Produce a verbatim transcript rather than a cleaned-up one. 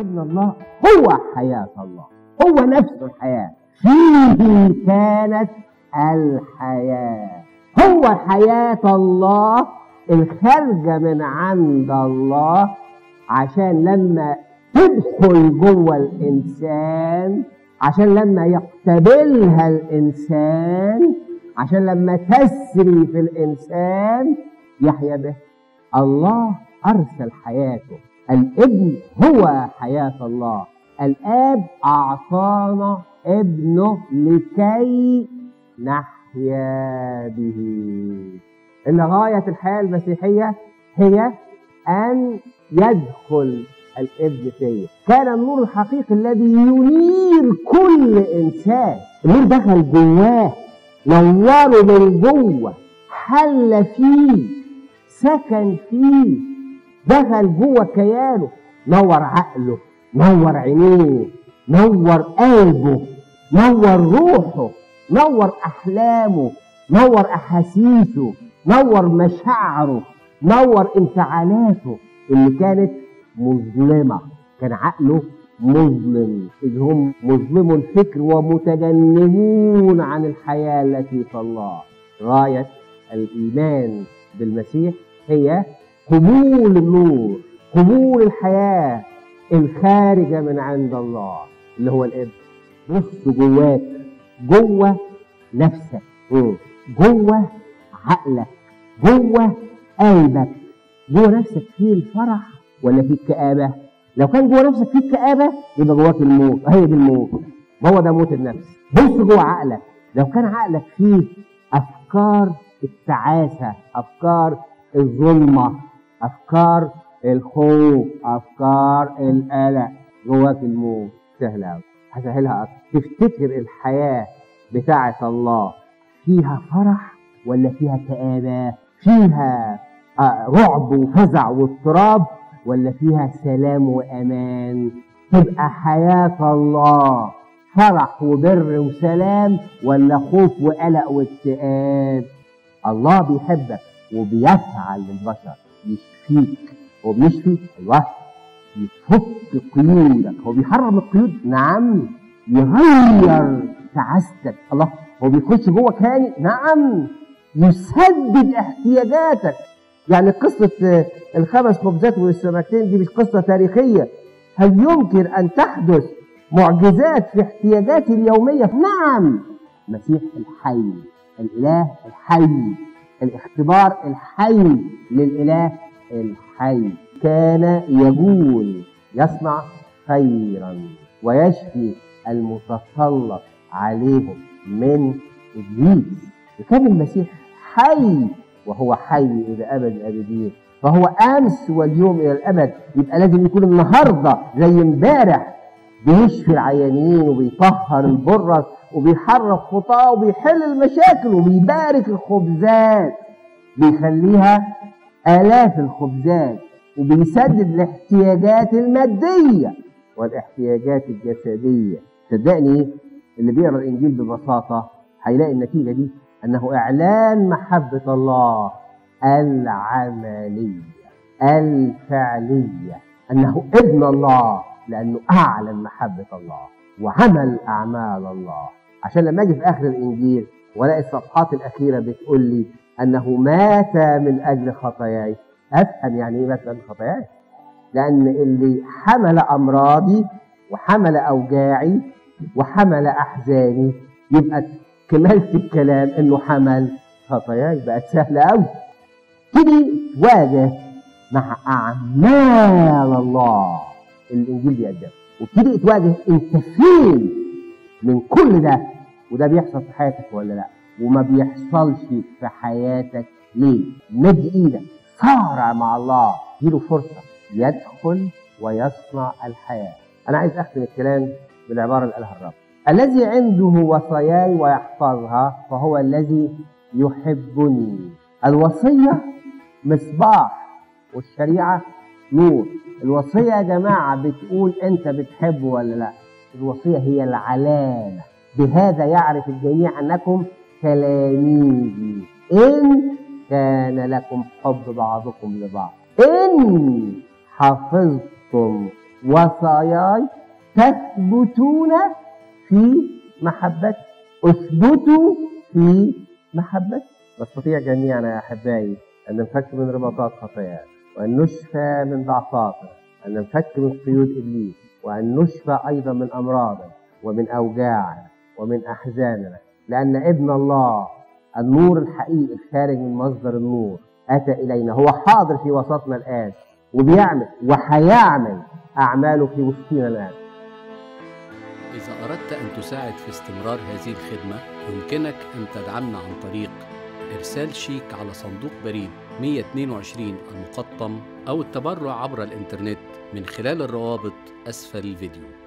ابن الله هو حياة الله، هو نفس الحياة، فيه كانت الحياة، هو حياة الله الخارجة من عند الله، عشان لما تدخل جوه الإنسان، عشان لما يقتبلها الإنسان، عشان لما تسري في الإنسان يحيا به. الله أرسل حياته، الابن هو حياة الله، الآب أعطانا ابنه لكي نحيا به. إن غاية الحياة المسيحية هي أن يدخل الابن فيه. كان النور الحقيقي الذي ينير كل إنسان، النور دخل جواه، نوره من جوه، حل فيه، سكن فيه، دخل جوه كيانه، نور عقله، نور عينيه، نور قلبه، نور روحه، نور أحلامه، نور أحاسيسه، نور مشاعره، نور انفعالاته اللي كانت مظلمة، كان عقله مظلم، إذ هم مظلمو الفكر ومتجنبون عن الحياة التي في الله. غاية الإيمان بالمسيح هي قبول النور، قبول الحياة الخارجة من عند الله اللي هو الابن. بص جواك، جوه نفسك، جوه عقلك، جوه قلبك، جوه نفسك فيه الفرح ولا فيه الكآبة؟ لو كان جوه نفسك فيه الكآبة يبقى جواك الموت، اهي دي الموت، ما هو ده موت النفس. بص جوه عقلك، لو كان عقلك فيه أفكار التعاسة، أفكار الظلمة، أفكار الخوف، أفكار القلق، جواك الموت. سهلة، هسهلها أكتر. تفتكر الحياة بتاعة الله فيها فرح ولا فيها كآبة؟ فيها رعب وفزع واضطراب ولا فيها سلام وأمان؟ تبقى حياة الله فرح وبر وسلام ولا خوف وقلق واكتئاب؟ الله بيحبك وبيسعى للبشر، يشفيك. هو بيشفي؟ ايوه، يفك قيودك، هو بيحرر من القيود، نعم، يغير تعاستك، الله، هو بيخش جوك هاني، نعم، يسدد احتياجاتك. يعني قصة الخمس خبزات والسمكتين دي مش قصة تاريخية، هل يمكن أن تحدث معجزات في احتياجاتي اليومية؟ نعم. المسيح الحي، الإله الحي، الاختبار الحي للإله الحي، كان يقول يصنع خيرا ويشفي المتسلط عليهم من إبليس. كان المسيح حي وهو حي إلى أبد الآبدين، فهو أمس واليوم إلى الأبد، يبقى لازم يكون النهارده زي امبارح، بيشفي العيانين وبيطهر البرص وبيحرك خطاه وبيحل المشاكل وبيبارك الخبزات، بيخليها آلاف الخبزات، وبيسدد الاحتياجات المادية والاحتياجات الجسدية. صدقني اللي بيقرأ الإنجيل ببساطة هيلاقي النتيجة دي، أنه إعلان محبة الله العملية الفعلية، أنه ابن الله لأنه أعلن محبة الله وعمل أعمال الله. عشان لما أجي في آخر الإنجيل ولاقي الصفحات الأخيرة بتقول لي أنه مات من أجل خطاياي، أفهم يعني إيه مات من أجل خطاياي؟ لأن اللي حمل أمراضي وحمل أوجاعي وحمل أحزاني، يبقى كملت الكلام إنه حمل خطاياي، بقت سهلة أوي. تيجي تواجه مع أعمال الله الإنجيل بيقدمها، وبتبدأ تواجه انت فين من كل ده، وده بيحصل في حياتك ولا لا، وما بيحصلش في حياتك ليه؟ مد ايدك، صارع مع الله، اديله فرصه يدخل ويصنع الحياه. انا عايز اختم الكلام بالعباره اللي قالها الرب: الذي عنده وصاياي ويحفظها فهو الذي يحبني. الوصيه مصباح والشريعه نور. الوصية يا جماعة بتقول أنت بتحبه ولا لأ؟ الوصية هي العلامة، بهذا يعرف الجميع أنكم تلاميذي إن كان لكم حب بعضكم لبعض، إن حفظتم وصاياي تثبتون في محبتي. اثبتوا في محبتي. نستطيع جميعا يا احبائي ان ننفك من رباطات خطايانا، وان نشفى من ضعفاتنا، ان ننفك من قيود ابليس، وان نشفى ايضا من امراضنا ومن اوجاعنا ومن احزاننا، لان ابن الله النور الحقيقي الخارج من مصدر النور اتى الينا. هو حاضر في وسطنا الان وبيعمل وهيعمل اعماله في وسطنا الان. اذا اردت ان تساعد في استمرار هذه الخدمه يمكنك ان تدعمنا عن طريق إرسال شيك على صندوق بريد مئة واثنين وعشرين المقطم أو التبرع عبر الإنترنت من خلال الروابط أسفل الفيديو.